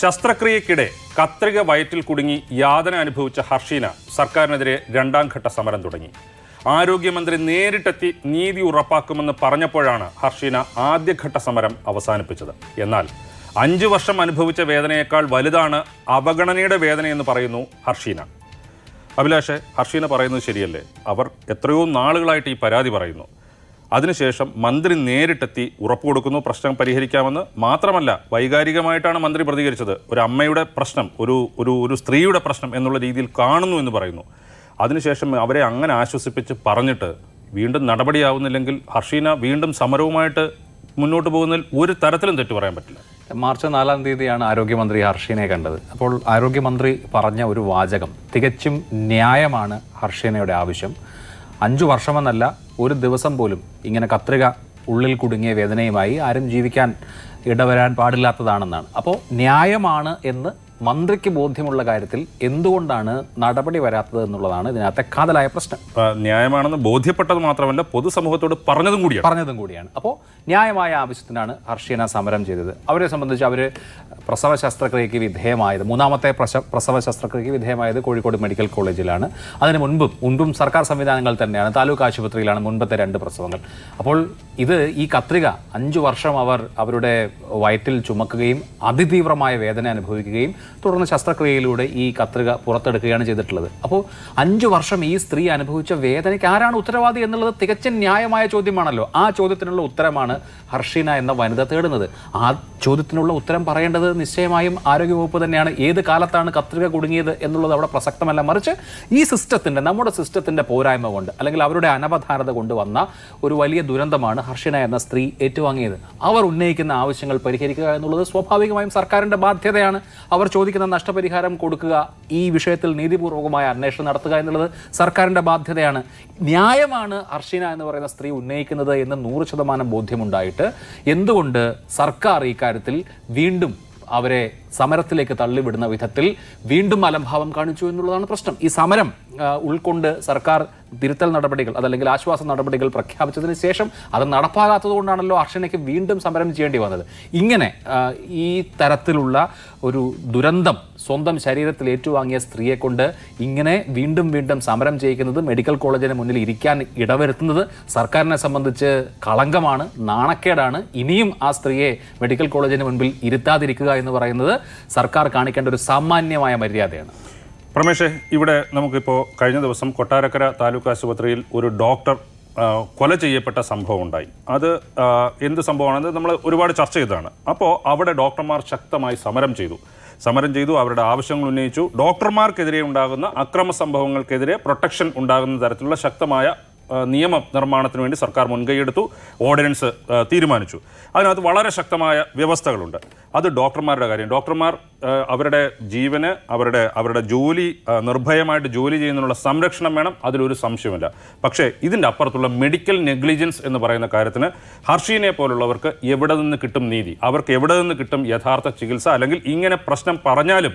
ശസ്ത്രക്രിയക്കിടെ കത്രിക വയറ്റിൽ കുടുങ്ങി യാതന അനുഭവിച്ച ഹർഷീന സർക്കാരിനെതിരെ രണ്ടാം ഘട്ട സമരം തുടങ്ങി. ആരോഗ്യമന്ത്രി നേരിട്ടെത്തി നീതി ഉറപ്പാക്കുമെന്ന് പറഞ്ഞപ്പോഴാണ് ഹർഷീന ആദ്യഘട്ട സമരം അവസാനിപ്പിച്ചത്. എന്നാൽ 5 വർഷം അനുഭവിച്ച വേദനയേക്കാൾ വലുതാണ് അവഗണനയുടെ വേദനയെന്ന് പറയുന്നു ഹർഷീന. അഭിലാഷെ, ഹർഷീന പറയുന്നത് ശരിയല്ലേ? അവർ എത്രയോ നാളുകളായിട്ട് ഈ പരാതി പറയുന്നു. അതിനുശേഷം മന്ത്രി നേരിട്ടെത്തി ഉറപ്പ് കൊടുക്കുന്നു പ്രശ്നം പരിഹരിക്കാമെന്ന്. മാത്രമല്ല, വൈകാരികമായിട്ടാണ് മന്ത്രി പ്രതികരിച്ചത്. ഒരു അമ്മയുടെ പ്രശ്നം, ഒരു സ്ത്രീയുടെ പ്രശ്നം എന്നുള്ള രീതിയിൽ കാണുന്നു എന്ന് പറയുന്നു. അതിനുശേഷം അവരെ അങ്ങനെ ആശ്വസിപ്പിച്ച് പറഞ്ഞിട്ട് വീണ്ടും നടപടിയാവുന്നില്ലെങ്കിൽ ഹർഷീന വീണ്ടും സമരവുമായിട്ട് മുന്നോട്ട് പോകുന്നതിൽ ഒരു തരത്തിലും തെറ്റു പറയാൻ പറ്റില്ല. മാർച്ച് 4-ാം തീയതിയാണ് ആരോഗ്യമന്ത്രി ഹർഷീനയെ കണ്ടത്. അപ്പോൾ ആരോഗ്യമന്ത്രി പറഞ്ഞ ഒരു വാചകം, തികച്ചും ന്യായമാണ് ഹർഷീനയുടെ ആവശ്യം. 5 വർഷമെന്നല്ല, ഒരു ദിവസം പോലും ഇങ്ങനെ കത്രിക ഉള്ളിൽ കുടുങ്ങിയ വേദനയുമായി ആരും ജീവിക്കാൻ ഇടവരാൻ പാടില്ലാത്തതാണെന്നാണ്. അപ്പോൾ ന്യായമാണ് എന്ന് മന്ത്രിക്ക് ബോധ്യമുള്ള കാര്യത്തിൽ എന്തുകൊണ്ടാണ് നടപടി വരാത്തത് എന്നുള്ളതാണ് ഇതിനകത്തെ കാതലായ പ്രശ്നം. ന്യായമാണെന്ന് ബോധ്യപ്പെട്ടത് മാത്രമല്ല, പൊതുസമൂഹത്തോട് പറഞ്ഞതും കൂടിയാണ്. അപ്പോൾ ന്യായമായ ആവശ്യത്തിനാണ് ഹർഷീന സമരം ചെയ്തത്. അവരെ സംബന്ധിച്ച് അവർ പ്രസവ ശസ്ത്രക്രിയയ്ക്ക് വിധേയമായത്, 3-ാമത്തെ പ്രസവ ശസ്ത്രക്രിയയ്ക്ക് വിധേയമായത് കോഴിക്കോട് മെഡിക്കൽ കോളേജിലാണ്. അതിന് മുൻപും സർക്കാർ സംവിധാനങ്ങൾ തന്നെയാണ്, താലൂക്ക് ആശുപത്രിയിലാണ് മുൻപത്തെ 2 പ്രസവങ്ങൾ. അപ്പോൾ ഇത് ഈ കത്രിക 5 വർഷം അവരുടെ വയറ്റിൽ ചുമക്കുകയും അതിതീവ്രമായ വേദന അനുഭവിക്കുകയും തുടർന്ന് ശസ്ത്രക്രിയയിലൂടെ ഈ കത്രിക പുറത്തെടുക്കുകയാണ് ചെയ്തിട്ടുള്ളത്. അപ്പോൾ 5 വർഷം ഈ സ്ത്രീ അനുഭവിച്ച വേദനയ്ക്ക് ആരാണ് ഉത്തരവാദി എന്നുള്ളത് തികച്ചും ന്യായമായ ചോദ്യമാണല്ലോ. ആ ചോദ്യത്തിനുള്ള ഉത്തരമാണ് ഹർഷീന എന്ന വനിത തേടുന്നത്. ആ ചോദ്യത്തിനുള്ള ഉത്തരം പറയേണ്ടത് നിശ്ചയമായും ആരോഗ്യവകുപ്പ് തന്നെയാണ്. ഏത് കാലത്താണ് കത്രിക കുടുങ്ങിയത് എന്നുള്ളത് അവിടെ പ്രസക്തമല്ല. മറിച്ച് ഈ നമ്മുടെ സിസ്റ്റത്തിൻ്റെ പോരായ്മ കൊണ്ട്, അല്ലെങ്കിൽ അവരുടെ അനവധാരത കൊണ്ട് വന്ന ഒരു വലിയ ദുരന്തമാണ് ഹർഷീന എന്ന സ്ത്രീ ഏറ്റുവാങ്ങിയത്. അവർ ഉന്നയിക്കുന്ന ആവശ്യങ്ങൾ പരിഹരിക്കുക എന്നുള്ളത് സ്വാഭാവികമായും സർക്കാരിൻ്റെ ബാധ്യതയാണ്. അവർ ചോദിക്കുന്ന നഷ്ടപരിഹാരം കൊടുക്കുക, ഈ വിഷയത്തിൽ നീതിപൂർവകമായ അന്വേഷണം നടത്തുക എന്നുള്ളത് സർക്കാരിൻ്റെ ബാധ്യതയാണ്. ന്യായമാണ് ഹർഷീന എന്ന് പറയുന്ന സ്ത്രീ ഉന്നയിക്കുന്നത് എന്ന് 100% ബോധ്യമുണ്ടായിട്ട് എന്തുകൊണ്ട് സർക്കാർ ഈ കാര്യത്തിൽ വീണ്ടും അവരെ സമരത്തിലേക്ക് തള്ളിവിടുന്ന വിധത്തിൽ വീണ്ടും അലംഭാവം കാണിച്ചു എന്നുള്ളതാണ് പ്രശ്നം. ഈ സമരം ഉൾക്കൊണ്ട് സർക്കാർ തിരുത്തൽ നടപടികൾ, അതല്ലെങ്കിൽ ആശ്വാസ നടപടികൾ പ്രഖ്യാപിച്ചതിന് ശേഷം അത് നടപ്പാകാത്തത് കൊണ്ടാണല്ലോ ഹർഷീനയ്ക്ക് വീണ്ടും സമരം ചെയ്യേണ്ടി വന്നത്. ഇങ്ങനെ ഈ തരത്തിലുള്ള ഒരു ദുരന്തം സ്വന്തം ശരീരത്തിൽ ഏറ്റുവാങ്ങിയ സ്ത്രീയെ കൊണ്ട് ഇങ്ങനെ വീണ്ടും സമരം ചെയ്യിക്കുന്നത്, മെഡിക്കൽ കോളേജിന് മുന്നിൽ ഇരിക്കാൻ ഇടവരുത്തുന്നത് സർക്കാരിനെ സംബന്ധിച്ച് കളങ്കമാണ്, നാണക്കേടാണ്. ഇനിയും ആ സ്ത്രീയെ മെഡിക്കൽ കോളേജിന് മുൻപിൽ ഇരുത്താതിരിക്കുക എന്ന് പറയുന്നത് സർക്കാർ കാണിക്കേണ്ട ഒരു സാമാന്യമായ മര്യാദയാണ്. പ്രമേഷേ, ഇവിടെ നമുക്കിപ്പോൾ കഴിഞ്ഞ ദിവസം കൊട്ടാരക്കര താലൂക്ക് ആശുപത്രിയിൽ ഒരു ഡോക്ടർ കൊല ചെയ്യപ്പെട്ട സംഭവം ഉണ്ടായി. അത് എന്ത് സംഭവമാണെന്ന് നമ്മൾ ഒരുപാട് ചർച്ച ചെയ്തതാണ്. അപ്പോൾ അവിടെ ഡോക്ടർമാർ ശക്തമായി സമരം ചെയ്തു, അവരുടെ ആവശ്യങ്ങൾ ഉന്നയിച്ചു. ഡോക്ടർമാർക്കെതിരെ ഉണ്ടാകുന്ന അക്രമ സംഭവങ്ങൾക്കെതിരെ പ്രൊട്ടക്ഷൻ ഉണ്ടാകുന്ന തരത്തിലുള്ള ശക്തമായ നിയമ നിർമ്മാണത്തിന് വേണ്ടി സർക്കാർ മുൻകൈയെടുത്തു, ഓർഡിനൻസ് തീരുമാനിച്ചു. അതിനകത്ത് വളരെ ശക്തമായ വ്യവസ്ഥകളുണ്ട്. അത് ഡോക്ടർമാരുടെ കാര്യം, ഡോക്ടർമാർ അവരുടെ ജീവന്, അവരുടെ ജോലി, നിർഭയമായിട്ട് ജോലി ചെയ്യുന്നതിനുള്ള സംരക്ഷണം വേണം, അതിലൊരു സംശയമില്ല. പക്ഷേ ഇതിൻ്റെ അപ്പുറത്തുള്ള മെഡിക്കൽ നെഗ്ലിജൻസ് എന്ന് പറയുന്ന കാര്യത്തിന് ഹർഷീനെ പോലുള്ളവർക്ക് എവിടെ നിന്ന് കിട്ടും നീതി? അവർക്ക് എവിടെ നിന്ന് കിട്ടും യഥാർത്ഥ ചികിത്സ? അല്ലെങ്കിൽ ഇങ്ങനെ പ്രശ്നം പറഞ്ഞാലും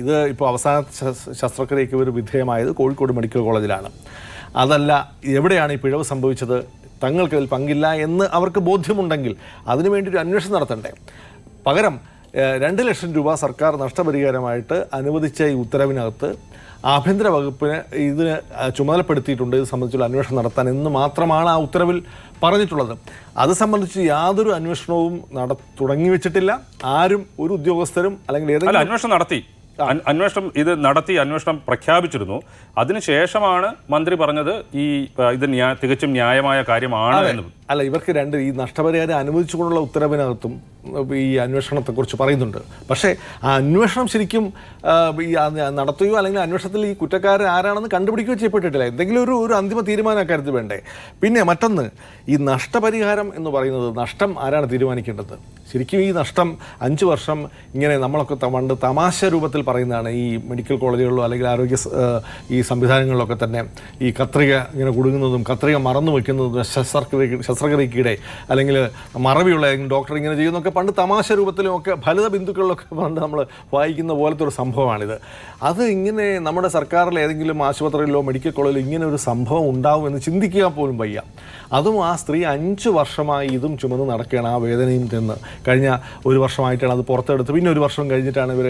ഇത് ഇപ്പോൾ അവസാന ശസ്ത്രക്രിയയ്ക്ക് ഒരു വിധേയമായത് കോഴിക്കോട് മെഡിക്കൽ കോളേജിലാണ്. അതല്ല, എവിടെയാണ് ഈ പിഴവ് സംഭവിച്ചത്, തങ്ങൾക്കതിൽ പങ്കില്ല എന്ന് അവർക്ക് ബോധ്യമുണ്ടെങ്കിൽ അതിനു വേണ്ടി ഒരു അന്വേഷണം നടത്തണ്ടേ? പകരം 2 ലക്ഷം രൂപ സർക്കാർ നഷ്ടപരിഹാരമായിട്ട് അനുവദിച്ച ഈ ഉത്തരവിനകത്ത് ആഭ്യന്തര വകുപ്പിന് ഇതിന് ചുമതലപ്പെടുത്തിയിട്ടുണ്ട്, ഇത് സംബന്ധിച്ചുള്ള അന്വേഷണം നടത്താൻ എന്ന് മാത്രമാണ് ആ ഉത്തരവിൽ പറഞ്ഞിട്ടുള്ളത്. അത് സംബന്ധിച്ച് യാതൊരു അന്വേഷണവും തുടങ്ങി വെച്ചിട്ടില്ല ആരും, ഒരു ഉദ്യോഗസ്ഥരും. അല്ലെങ്കിൽ ഏതെങ്കിലും അന്വേഷണം നടത്തി അന്വേഷണം പ്രഖ്യാപിച്ചിരുന്നു. അതിനുശേഷമാണ് മന്ത്രി പറഞ്ഞത് ഇത് തികച്ചും ന്യായമായ കാര്യമാണ്. അല്ല, ഇവർക്ക് ഈ നഷ്ടപരിഹാരം അനുവദിച്ചുകൊണ്ടുള്ള ഉത്തരവിനകത്തും ഈ അന്വേഷണത്തെക്കുറിച്ച് പറയുന്നുണ്ട്. പക്ഷേ ആ അന്വേഷണം ശരിക്കും നടത്തുകയോ അല്ലെങ്കിൽ അന്വേഷണത്തിൽ ഈ കുറ്റക്കാരൻ ആരാണെന്ന് കണ്ടുപിടിക്കുകയോ ചെയ്യപ്പെട്ടിട്ടില്ല. എന്തെങ്കിലും ഒരു അന്തിമ തീരുമാനം അക്കാര്യത്തിൽ വേണ്ടേ? പിന്നെ മറ്റൊന്ന്, ഈ നഷ്ടപരിഹാരം എന്ന് പറയുന്നത് നഷ്ടം ആരാണ് തീരുമാനിക്കേണ്ടത്? ശരിക്കും ഈ നഷ്ടം 5 വർഷം ഇങ്ങനെ നമ്മളൊക്കെ പണ്ട് തമാശ രൂപത്തിൽ പറയുന്നതാണ് ഈ മെഡിക്കൽ കോളേജുകളിലോ അല്ലെങ്കിൽ ആരോഗ്യ ഈ സംവിധാനങ്ങളിലൊക്കെ തന്നെ ഈ കത്രിക ഇങ്ങനെ കുടുങ്ങുന്നതും കത്രിക മറന്നു വയ്ക്കുന്നതും ശസ്ത്രക്രിയക്കിടെ അല്ലെങ്കിൽ മറവിയുള്ള ഡോക്ടർ ഇങ്ങനെ ചെയ്യുന്നതൊക്കെ പണ്ട് തമാശ രൂപത്തിലും ഒക്കെ ഫലിത ബിന്ദുക്കളിലൊക്കെ പണ്ട് നമ്മൾ വായിക്കുന്ന പോലത്തെ ഒരു സംഭവമാണിത്. അത് ഇങ്ങനെ നമ്മുടെ സർക്കാരിലെ ഏതെങ്കിലും ആശുപത്രിയിലോ മെഡിക്കൽ കോളേജിലോ ഇങ്ങനെ ഒരു സംഭവം ഉണ്ടാവും എന്ന് ചിന്തിക്കുക പോലും വയ്യ. അതും ആ സ്ത്രീ 5 വർഷമായി ഇതും ചുമന്ന് നടക്കുകയാണ്, ആ വേദനയും തിന്ന്. കഴിഞ്ഞ ഒരു വർഷമായിട്ടാണ് അത് പുറത്തെടുത്ത്, പിന്നെ ഒരു വർഷം കഴിഞ്ഞിട്ടാണ് ഇവർ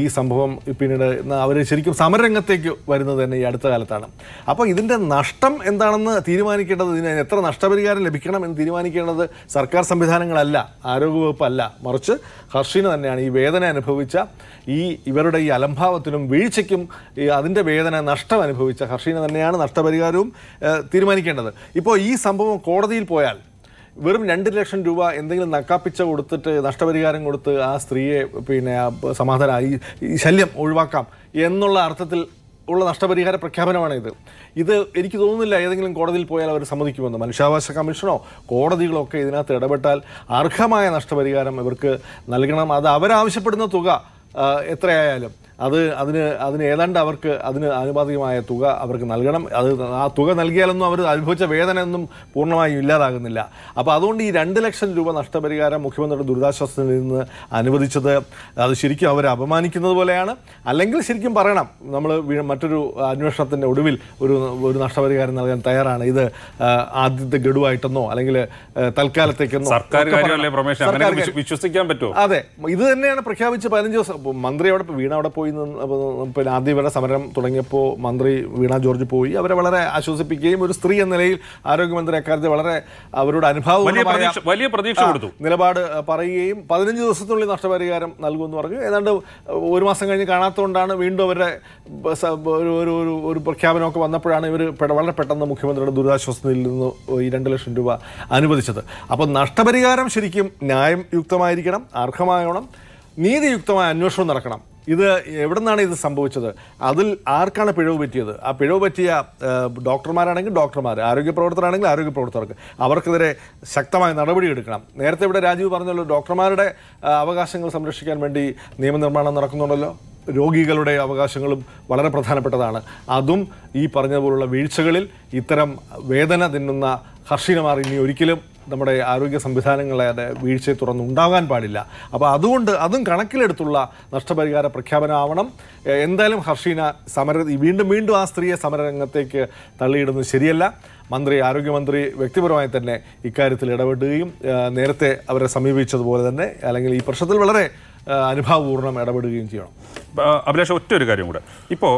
ഈ സംഭവം പിന്നീട് അവർ ശരിക്കും സമരരംഗത്തേക്ക് വരുന്നത് തന്നെ ഈ അടുത്ത കാലത്താണ്. അപ്പോൾ ഇതിൻ്റെ നഷ്ടം എന്താണെന്ന് തീരുമാനിക്കേണ്ടത്, ഇതിന് എത്ര നഷ്ടപരിഹാരം ലഭിക്കണം എന്ന് തീരുമാനിക്കേണ്ടത് സർക്കാർ സംവിധാനങ്ങളല്ല, ആരോഗ്യവകുപ്പല്ല, മറിച്ച് ഹർഷിന തന്നെയാണ്. ഈ വേദന അനുഭവിച്ച ഈ ഇവരുടെ ഈ അലംഭാവത്തിനും വീഴ്ചയ്ക്കും അതിൻ്റെ വേദന നഷ്ടം അനുഭവിച്ച ഹർഷിന തന്നെയാണ് നഷ്ടപരിഹാരവും തീരുമാനിക്കേണ്ടത്. ഇപ്പോൾ ഈ സംഭവം കോടതിയിൽ പോയാൽ വെറും 2 ലക്ഷം രൂപ എന്തെങ്കിലും നക്കാപ്പിച്ച കൊടുത്തിട്ട് നഷ്ടപരിഹാരം കൊടുത്ത് ആ സ്ത്രീയെ പിന്നെ സമാധാനമായി ഈ ശല്യം ഒഴിവാക്കാം എന്നുള്ള അർത്ഥത്തിൽ ഉള്ള നഷ്ടപരിഹാര പ്രഖ്യാപനമാണ് ഇത്. ഇത് എനിക്ക് തോന്നുന്നില്ല ഏതെങ്കിലും കോടതിയിൽ പോയാൽ അവർ സമ്മതിക്കുമെന്ന്. മനുഷ്യാവകാശ കമ്മീഷനോ കോടതികളോ ഒക്കെ ഇതിനകത്ത് ഇടപെട്ടാൽ അർഹമായ നഷ്ടപരിഹാരം ഇവർക്ക് നൽകണം. അത് അവരാവശ്യപ്പെടുന്ന തുക എത്രയായാലും അതിന് ഏതാണ്ട് അവർക്ക് അതിന് ആനുപാതികമായ തുക അവർക്ക് നൽകണം. അത് ആ തുക നൽകിയാലൊന്നും അവർ അനുഭവിച്ച വേദനയൊന്നും പൂർണ്ണമായും ഇല്ലാതാകുന്നില്ല. അപ്പോൾ അതുകൊണ്ട് ഈ 2 ലക്ഷം രൂപ നഷ്ടപരിഹാരം മുഖ്യമന്ത്രിയുടെ ദുരിതാശ്വാസത്തിൽ നിന്ന് അനുവദിച്ചത് അത് ശരിക്കും അവർ അപമാനിക്കുന്നത് പോലെയാണ്. അല്ലെങ്കിൽ ശരിക്കും പറയണം, നമ്മൾ മറ്റൊരു അന്വേഷണത്തിൻ്റെ ഒടുവിൽ ഒരു നഷ്ടപരിഹാരം നൽകാൻ തയ്യാറാണ്, ഇത് ആദ്യത്തെ ഗഡുവായിട്ടെന്നോ അല്ലെങ്കിൽ തൽക്കാലത്തേക്കെന്നോ. വിശ്വസിക്കാൻ പറ്റുമോ? അതെ, ഇത് തന്നെയാണ് പ്രഖ്യാപിച്ച് 15 ദിവസം മന്ത്രി അവിടെ വീണ അവിടെ പോയി പിന്നെ ആദ്യം ഇവരുടെ സമരം തുടങ്ങിയപ്പോൾ മന്ത്രി വീണ ജോർജ് പോയി അവരെ വളരെ ആശ്വസിപ്പിക്കുകയും ഒരു സ്ത്രീ എന്ന നിലയിൽ ആരോഗ്യമന്ത്രി അക്കാര്യത്തിൽ വളരെ അവരുടെ അനുഭവം നിലപാട് പറയുകയും 15 ദിവസത്തിനുള്ളിൽ നഷ്ടപരിഹാരം നൽകുമെന്ന് പറഞ്ഞു. ഏതാണ്ട് ഒരു മാസം കഴിഞ്ഞ് കാണാത്തതുകൊണ്ടാണ് വീണ്ടും അവരുടെ ഒരു പ്രഖ്യാപനമൊക്കെ വന്നപ്പോഴാണ് ഇവർ വളരെ പെട്ടെന്ന് മുഖ്യമന്ത്രിയുടെ ദുരിതാശ്വാസത്തിൽ നിന്ന് ഈ 2 ലക്ഷം രൂപ അനുവദിച്ചത്. അപ്പോൾ നഷ്ടപരിഹാരം ശരിക്കും ന്യായം യുക്തമായിരിക്കണം, അർഹമാകണം, നീതിയുക്തമായ അന്വേഷണം നടക്കണം. ഇത് എവിടെ നിന്നാണ് ഇത് സംഭവിച്ചത്, അതിൽ ആർക്കാണ് പിഴവ് പറ്റിയത്, ആ പിഴവ് പറ്റിയ ഡോക്ടർമാരാണെങ്കിൽ ഡോക്ടർമാർ, ആരോഗ്യപ്രവർത്തകരാണെങ്കിൽ ആരോഗ്യപ്രവർത്തകർക്ക്, അവർക്കെതിരെ ശക്തമായ നടപടിയെടുക്കണം. നേരത്തെ ഇവിടെ രാജീവ് പറഞ്ഞല്ലോ, ഡോക്ടർമാരുടെ അവകാശങ്ങൾ സംരക്ഷിക്കാൻ വേണ്ടി നിയമനിർമ്മാണം നടക്കുന്നുണ്ടല്ലോ. രോഗികളുടെ അവകാശങ്ങളും വളരെ പ്രധാനപ്പെട്ടതാണ്. അതും ഈ പറഞ്ഞതുപോലുള്ള വീഴ്ചകളിൽ ഇത്തരം വേദന തിന്നുന്ന ഹർഷിനമാർ ഇനി ഒരിക്കലും നമ്മുടെ ആരോഗ്യ സംവിധാനങ്ങളുടെ വീഴ്ചയെ തുറന്നുണ്ടാകാൻ പാടില്ല. അപ്പോൾ അതുകൊണ്ട് അതും കണക്കിലെടുത്തുള്ള നഷ്ടപരിഹാര പ്രഖ്യാപനമാവണം. എന്തായാലും ഹർഷിന വീണ്ടും ആ സ്ത്രീയെ സമരരംഗത്തേക്ക് തള്ളിയിടുന്നത് ശരിയല്ല. ആരോഗ്യമന്ത്രി വ്യക്തിപരമായി തന്നെ ഇക്കാര്യത്തിൽ ഇടപെടുകയും നേരത്തെ അവരെ സമീപിച്ചതുപോലെ തന്നെ അല്ലെങ്കിൽ ഈ പ്രശ്നത്തിൽ വളരെ അനുഭാവപൂർണ്ണം ഇടപെടുകയും ചെയ്യണം. അഭിലാഷ്, ഒറ്റൊരു കാര്യം കൂടെ, ഇപ്പോൾ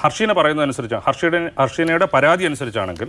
ഹർഷിന പറയുന്നതനുസരിച്ച് ഹർഷിനയുടെ പരാതി അനുസരിച്ചാണെങ്കിൽ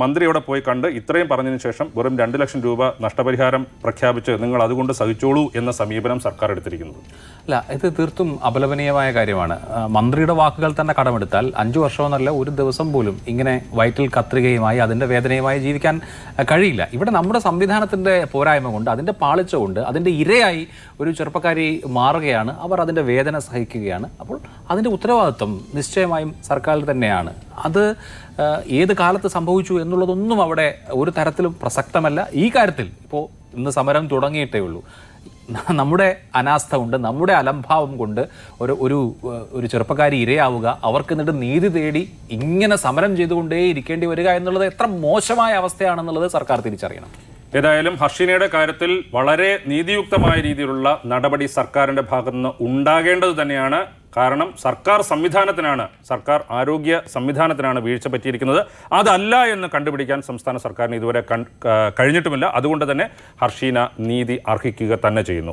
മന്ത്രിയോടെ പോയി കണ്ട് ഇത്രയും പറഞ്ഞതിന് ശേഷം വെറും 2 ലക്ഷം രൂപ നഷ്ടപരിഹാരം പ്രഖ്യാപിച്ച് നിങ്ങൾ അതുകൊണ്ട് സഹിച്ചോളൂ എന്ന സമീപനം സർക്കാർ എടുത്തിരിക്കുന്നത്. അല്ല, ഇത് തീർത്തും അപലപനീയമായ കാര്യമാണ്. മന്ത്രിയുടെ വാക്കുകൾ തന്നെ കടമെടുത്താൽ 5 വർഷമെന്നല്ല, ഒരു ദിവസം പോലും ഇങ്ങനെ വയറ്റിൽ കത്രികയുമായി അതിൻ്റെ വേദനയുമായി ജീവിക്കാൻ കഴിയില്ല. ഇവിടെ നമ്മുടെ സംവിധാനത്തിൻ്റെ പോരായ്മ കൊണ്ട്, അതിൻ്റെ പാളിച്ച കൊണ്ട്, അതിൻ്റെ ഇരയായി ഒരു ചെറുപ്പക്കാരി മാറുകയാണ്, അവർ അതിൻ്റെ വേദന സഹിക്കുകയാണ്. അപ്പോൾ അതിൻ്റെ ഉത്തരവാദിത്വം നിശ്ചയമായും സർക്കാരിൽ തന്നെയാണ്. അത് ഏത് കാലത്ത് സംഭവിച്ചു എന്നുള്ളതൊന്നും അവിടെ ഒരു തരത്തിലും പ്രസക്തമല്ല. ഈ കാര്യത്തിൽ ഇപ്പോൾ ഇന്ന് സമരം തുടങ്ങിയിട്ടേ ഉള്ളൂ. നമ്മുടെ അനാസ്ഥ കൊണ്ട്, നമ്മുടെ അലംഭാവം കൊണ്ട് ഒരു ചെറുപ്പക്കാരി ഇരയാവുക, അവർക്ക് എന്നിട്ട് നീതി തേടി ഇങ്ങനെ സമരം ചെയ്തുകൊണ്ടേ ഇരിക്കേണ്ടി വരിക എന്നുള്ളത് എത്ര മോശമായ അവസ്ഥയാണെന്നുള്ളത് സർക്കാർ തിരിച്ചറിയണം. ഏതായാലും ഹർഷിനയുടെ കാര്യത്തിൽ വളരെ നീതിയുക്തമായ രീതിയിലുള്ള നടപടി സർക്കാരിൻ്റെ ഭാഗത്തുനിന്ന് ഉണ്ടാകേണ്ടത് തന്നെയാണ്. കാരണം സർക്കാർ ആരോഗ്യ സംവിധാനത്തിനാണ് വീഴ്ച പറ്റിയിരിക്കുന്നത്. അതല്ല എന്ന് കണ്ടുപിടിക്കാൻ സംസ്ഥാന സർക്കാരിന് ഇതുവരെ കഴിഞ്ഞിട്ടുമില്ല. അതുകൊണ്ട് തന്നെ ഹർഷിന നീതി അർഹിക്കുക തന്നെ ചെയ്യുന്നു.